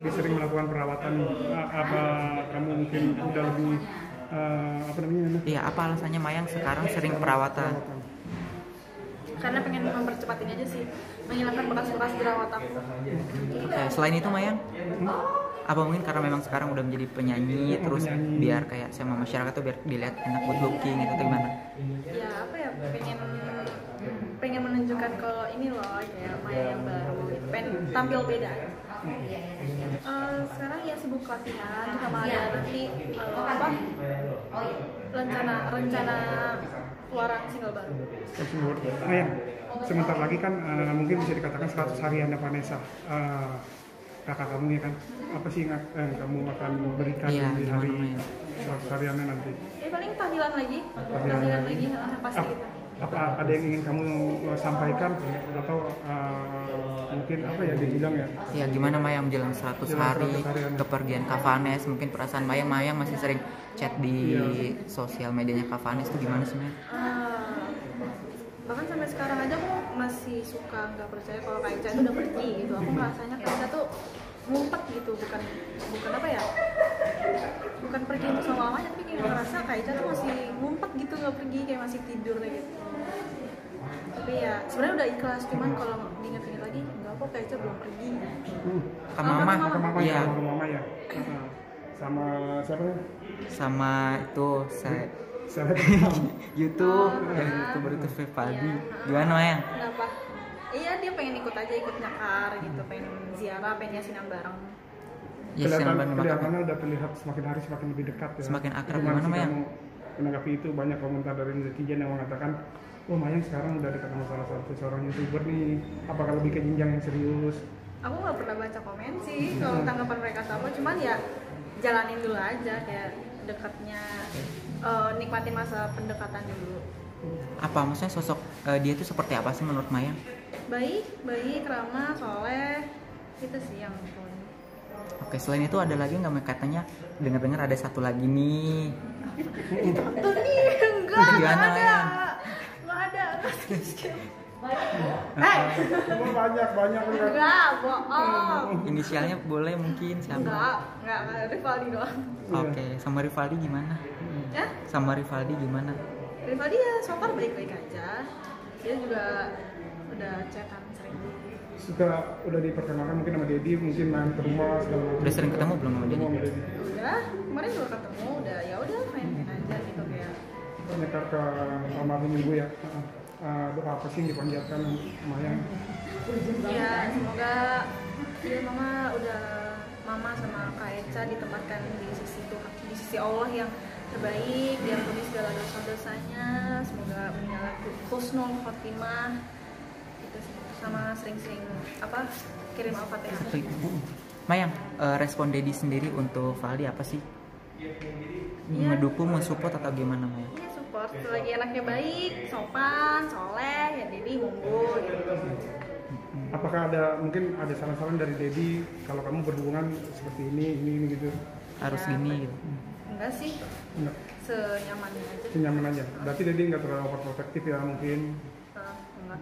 Sering melakukan perawatan, apa kamu mungkin udah lebih apa namanya? Iya, apa alasannya Mayang sekarang sering perawatan? Karena pengen mempercepat ini aja sih, menghilangkan bekas-bekas jerawat aku. Okay. Selain itu Mayang, apa mungkin karena memang sekarang udah menjadi penyanyi, terus penyanyi. Biar kayak sama masyarakat tuh biar dilihat enak good looking gitu, atau gimana? Ya apa ya, pengen menunjukkan kalau ini loh kayak Mayang yang baru, pengen tampil beda. Sekarang ya sibuk latihan sama ada nanti apa rencana keluaran single baru. Mayang, sebentar lagi kan mungkin bisa dikatakan 100 hariannya Vanessa, kakak kamu ya kan, apa sih yang kamu akan berikan di hari 100 hariannya nanti? Paling tahlilan lagi, pasti. Apa ada yang ingin kamu sampaikan atau mungkin apa ya dibilang ya? Ya gimana Mayang menjelang 100 hari kepergian Kavanes, mungkin perasaan Mayang masih sering chat di sosial medianya Kavanes itu gimana sebenarnya? Bahkan sampai sekarang aja aku masih suka nggak percaya kalau Kaeca itu udah pergi gitu. Aku merasanya Kaeca tuh ngumpet gitu, bukan apa ya? Bukan pergi untuk selama aja, tapi kayak ngerasa Kaeca tuh masih ngumpet gitu, nggak pergi, kayak masih tidur gitu. Tapi ya sebenarnya udah ikhlas, cuman kalau diingat-ingat lagi enggak kok, Kaeca belum pergi. Ke mama ya. Sama siapa? Sama itu saya YouTube, YouTuber itu Rivaldi. Gimana Mayang? Kenapa? Iya, dia pengen ikut nyakar gitu, pengen ziarah, pengen yasinan bareng. Kelihatannya udah terlihat semakin hari semakin lebih dekat ya. Semakin akrab. Gimana Mayang? Menanggapi itu, banyak komentar dari netizen yang mengatakan, oh Mayang sekarang udah dekat sama salah satu seorang YouTuber nih, apakah lebih ke jenjang yang serius? Aku nggak pernah baca komen sih, kalau tanggapan mereka sama, cuman ya jalanin dulu aja, kayak dekatnya, nikmatin masa pendekatan dulu. Apa maksudnya sosok dia itu seperti apa sih menurut Mayang? Baik, ramah, soleh, itu sih yang pun. Oke, selain itu ada lagi nggak? Katanya dengar-dengar ada satu lagi nih. Itu nih, enggak ada. Banyak enggak, bohong. Inisialnya boleh mungkin siapa? Enggak, Rivaldi doang. Oke, sama Rivaldi gimana? Ya? Sama Rivaldi gimana? Rivaldi ya so far baik-baik aja. Dia juga udah chatan sering. Udah diperkenalkan mungkin sama Deddy, mungkin main ke rumah segala macam. Udah sering ketemu belum sama Deddy? Udah, kemarin juga ketemu, udah main aja gitu kayak. Menyekar ke almarhum ibu ya. Doa apa sih dipanjatkan Mayang? Ya semoga mama sama Kaeca ditempatkan di sisi Tuhan, di sisi Allah yang terbaik, diampuni segala dosa-dosanya, semoga mendapat husnul khotimah itu, sama sering-sering apa kirim al-Fatihah. Mayang, respon Deddy sendiri untuk Valdi apa sih? Mendukung, mensupport atau gimana Mayang? Selagi anaknya baik, sopan, soleh, ya Deddy unggul gitu. Apakah ada mungkin ada saran-saran dari Deddy kalau kamu berhubungan seperti ini gitu? Harus ya, gini gitu. Enggak sih. Enggak. Senyamannya aja. Senyaman aja. Berarti Deddy nggak terlalu overprotective ya mungkin? Enggak.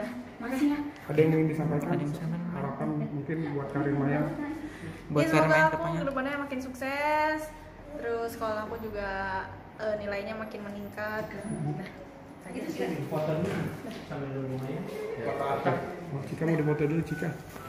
Dah, makasih ya. Ada yang ingin disampaikan? Harapan mungkin buat karir Mayang. Buat karir Mayang ke depannya makin sukses. Terus sekolah aku juga nilainya makin meningkat. Nah, itu sih. Foto dulu sambil dulu Mayang. Cika mau dipoto dulu Cika.